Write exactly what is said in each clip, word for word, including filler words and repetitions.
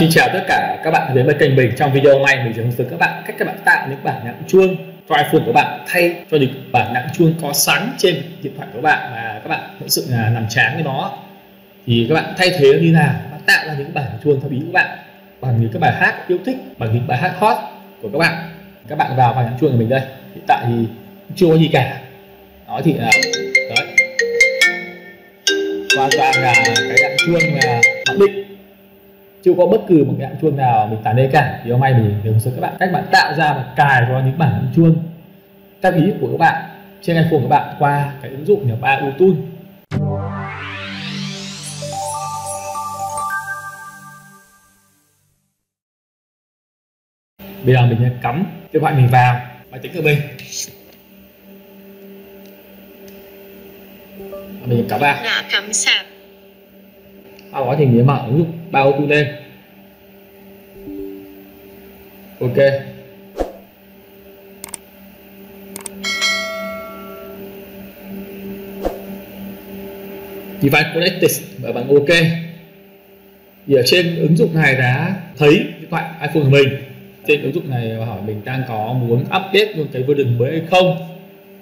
Xin chào tất cả các bạn đến với kênh mình. Trong video hôm nay mình sẽ hướng dẫn các bạn cách các bạn tạo những bản nhạc chuông cho iPhone của bạn thay cho những bản nhạc chuông có sẵn trên điện thoại của bạn mà các bạn thực sự là làm chán với nó. Thì các bạn thay thế nó như nào, bạn tạo ra những bản chuông theo ý của bạn bằng những cái bài hát yêu thích, bằng những bài hát hot của các bạn. Các bạn vào bản nhạc chuông của mình đây. Hiện tại thì chưa có gì cả. Đó thì là đấy. Hoàn toàn là cái nhạc chuông mà mặc định, chưa có bất cứ một cái bản chuông nào mình tản đây cả. Thì hôm nay mình hướng dẫn các bạn cách bạn tạo ra và cài vào những bản chuông theo ý của các bạn trên iPhone của các bạn qua cái ứng dụng three u tools. Bây giờ mình cắm điện thoại mình vào máy tính của mình, mình cắm vào đã cắm sạc. Sau đó thì mình mở ứng dụng ba u tools lên. Ok. Device connected và bằng ok. Thì ở trên ứng dụng này đã thấy điện thoại iPhone của mình. Trên ứng dụng này hỏi mình đang có muốn update luôn cái version mới hay không.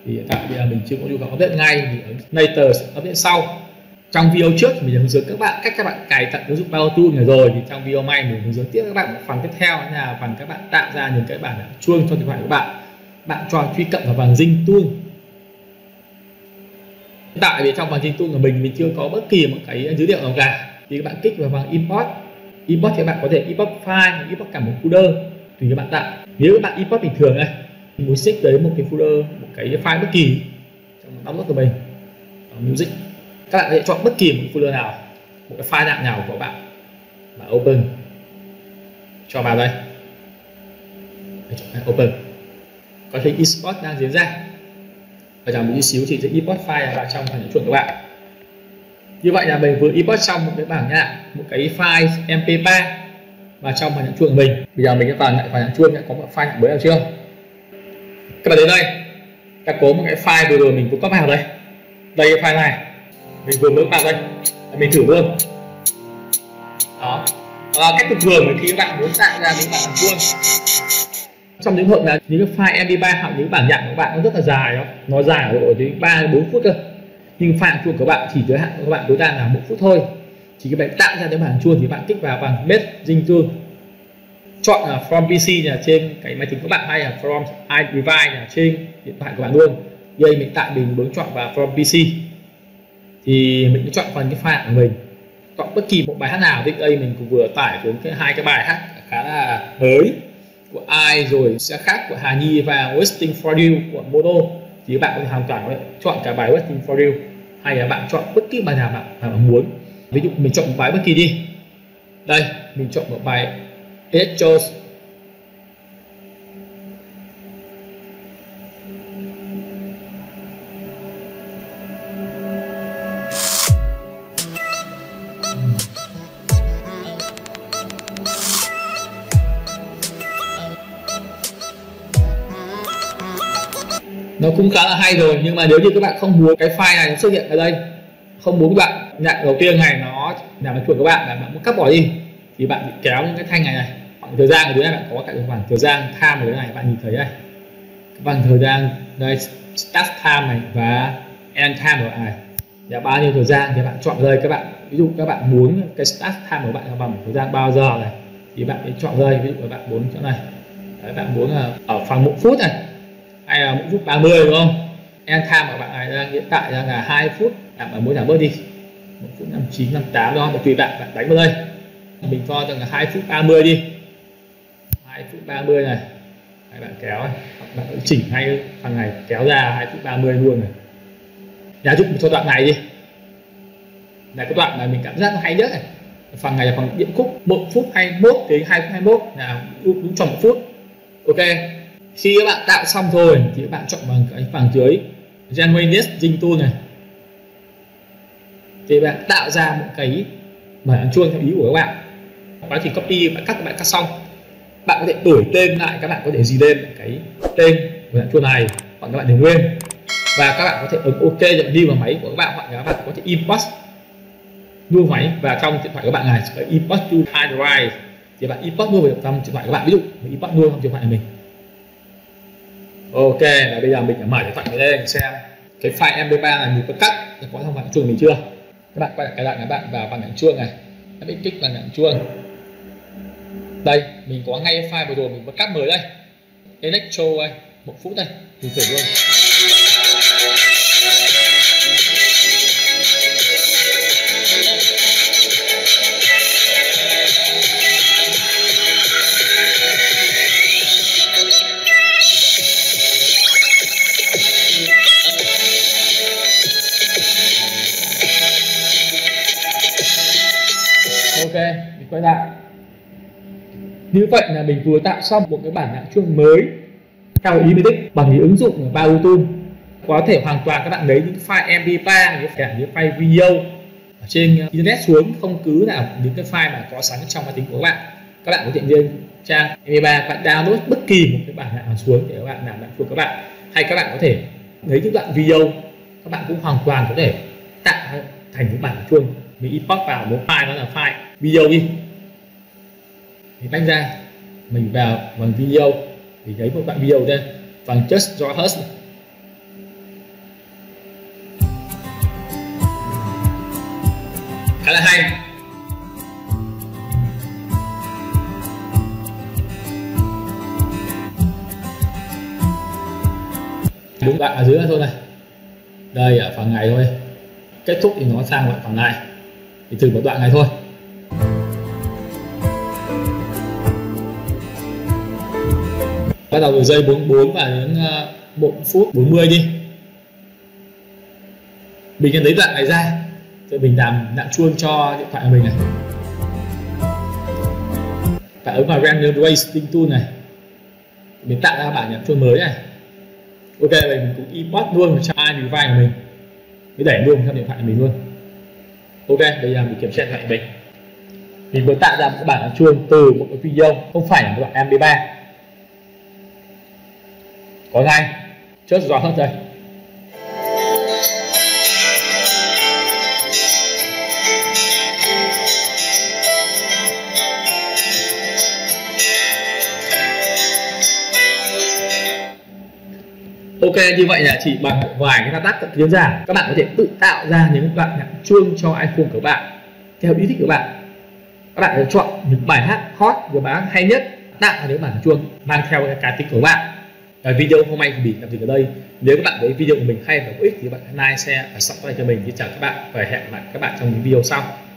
Thì hiện tại bây giờ mình chưa có nhu cầu update ngay, thì ở later update sau. Trong video trước thì mình đã hướng dẫn các bạn cách các bạn cài tận ứng dụng three u tools này rồi, thì trong video này mình hướng dẫn tiếp các bạn một phần tiếp theo là phần các bạn tạo ra những cái bản chuông cho điện thoại của bạn. Bạn cho truy cập vào phần dinh tuông. Hiện tại thì trong phần dinh tuông của mình mình chưa có bất kỳ một cái dữ liệu nào cả, thì các bạn kích vào phần import. Import thì các bạn có thể import file, import cả một folder tùy các bạn tạo. Nếu các bạn import bình thường này, mình muốn xích tới một cái folder, một cái file bất kỳ trong download của mình, music. Các bạn có thể chọn bất kỳ một folder nào, một cái file dạng nào của bạn mà open cho vào đây. Mình chọn open. Có thể export đang diễn ra. Và chờ một chút xíu thì sẽ import file vào trong phần chuột của bạn. Như vậy là mình vừa import xong một cái bảng nhạc, một cái file em pê ba vào trong phần chuột của mình. Bây giờ mình sẽ vào lại phần chuột, đã có một file mới nào chưa? Các bạn đến đây, ta có một cái file vừa rồi mình cũng có vào đây. Đây cái file này. Mình vừa mới vào đây, mình thử luôn. Đó. À, cách thực vừa khi các bạn muốn tạo ra những bản chuông. Trong những hợp là những cái file em pê ba hoặc những bản nhạc của bạn nó rất là dài, đó. Nó dài ở độ đến ba đến bốn phút cơ. Nhưng file chuông của bạn chỉ giới hạn của bạn tối đa là một phút thôi. Chỉ các bạn tạo ra những bản chuông thì bạn kích vào bằng base dinh chuông. Chọn là from pê xê là trên cái máy tính của bạn hay là from iDevice là trên điện thoại của bạn luôn. Đây mình tại mình muốn chọn vào from pê xê. Thì mình chọn phần cái file của mình, chọn bất kỳ một bài hát nào. Thì đây mình cũng vừa tải xuống cái hai cái bài hát khá là mới của ai rồi sẽ khác của Hà Nhi và Westing for you của Mono. Thì các bạn có thể hoàn toàn chọn cả bài Westing for you, hay là bạn chọn bất kỳ bài nào bạn, bạn muốn. Ví dụ mình chọn một bài bất kỳ đi, đây mình chọn một bài Electro. Nó cũng khá là hay rồi, nhưng mà nếu như các bạn không muốn cái file này nó xuất hiện ở đây, không muốn các bạn nhạc đầu tiên này nó làm cái chuột các bạn là bạn muốn cắt bỏ đi, thì bạn bị kéo những cái thanh này này. Khoảng thời gian ở dưới này bạn có tại khoảng thời gian time ở dưới này, bạn nhìn thấy đây, khoảng thời gian đây start time này và end time ở này là bao nhiêu thời gian thì bạn chọn đây. Các bạn ví dụ các bạn muốn cái start time của bạn là bằng thời gian bao giờ này thì bạn sẽ chọn đây. Ví dụ các bạn muốn chỗ này đấy, bạn muốn ở khoảng một phút này hay là một phút ba mươi đúng không? End time của bạn này đang hiện tại đang là hai phút, bạn ở mỗi giảm bớt đi một phút năm mươi chín, năm mươi tám đó, mà tùy bạn bạn đánh vào đây. Mình coi rằng là hai phút ba mươi đi, hai phút ba mươi này, hai bạn kéo, bạn chỉnh ngay phần này kéo ra hai phút ba mươi luôn này. Giả dụ cho đoạn này đi, là cái đoạn mà mình cảm giác nó hay nhất này. Phần này là phần điệp khúc một phút hai mươi mốt đến hai phút hai mươi mốt là đúng tròn một phút. Ok. Khi các bạn tạo xong rồi thì các bạn chọn bằng cái phần dưới Genuineness Ding Tool này, thì bạn tạo ra một cái bản chuông theo ý của các bạn. Bạn thì copy, bạn cắt, các bạn cắt xong bạn có thể đổi tên lại, các bạn có thể gì lên cái tên của bản chuông này hoặc các bạn để nguyên, và các bạn có thể ấn ok nhập đi vào máy của các bạn, hoặc các bạn có thể import mua máy và trong điện thoại các bạn này sẽ import to hard drive thì bạn import nuôi vào trong điện thoại các bạn, ví dụ mình import nuôi trong điện thoại của mình. Ok, là bây giờ mình đã mở điện thoại mình lên xem cái file em pê ba này mình có cắt đã có trong bảng chuông mình chưa. Các bạn quay lại cái đoạn các bạn vào bảng chuông này, các bạn kích vào bảng chuông. Đây, mình có ngay file vừa rồi mình có cắt mới đây. Electro đây, một phút đây, mình thử luôn. Ok, mình quay lại. Như vậy là mình vừa tạo xong một cái bản nhạc chuông mới cao ý tích bằng cái ứng dụng của ba u Tools. Có thể hoàn toàn các bạn lấy những file em pê ba, những cái file video ở trên internet xuống, không cứ là những cái file mà có sẵn trong máy tính của các bạn. Các bạn có thể lên trang em pê ba, các bạn download bất kỳ một cái bản nhạc xuống để các bạn làm nhạc của các bạn. Hay các bạn có thể lấy những đoạn video, các bạn cũng hoàn toàn có thể tạo thành những bản nhạc chuông. Mình import vào một file đó là file video đi, mình tách ra, mình vào phần video, mình lấy một đoạn video đây, phần just draw us, khá là hay. Đúng đoạn ở dưới thôi này, đây ở phần này thôi, kết thúc thì nó sang đoạn phần này, thì từ một đoạn này thôi. Bắt đầu từ giây bốn mươi bốn và đến một phút bốn mươi đi. Mình cần lấy đoạn này ra rồi mình làm nặng chuông cho điện thoại của mình này. Và ấn vào Render Westing Tool này, mình tạo ra bản nhạc chuông mới này. Ok, mình cũng import luôn cho iPhone của mình, mình đẩy luôn cho điện thoại của mình luôn. Ok, bây giờ mình kiểm tra điện thoại của mình. Mình vừa tạo ra một bản nhạc chuông từ một cái video, không phải là một đoạn em pê ba. Có ngay, chớp gió hết rồi. Ok, như vậy là chỉ bằng vài cái thao tác thật đơn giản, các bạn có thể tự tạo ra những đoạn nhạc chuông cho iPhone của bạn theo ý thích của bạn. Các bạn chọn những bài hát hot, những bài hát hay nhất, tạo những bản chuông mang theo cá tính của bạn. Và video hôm nay của mình tạm dừng ở đây. Nếu các bạn thấy video của mình hay và hữu ích thì các bạn hãy like, share và subscribe cho mình. Xin chào các bạn và hẹn gặp lại các bạn trong những video sau.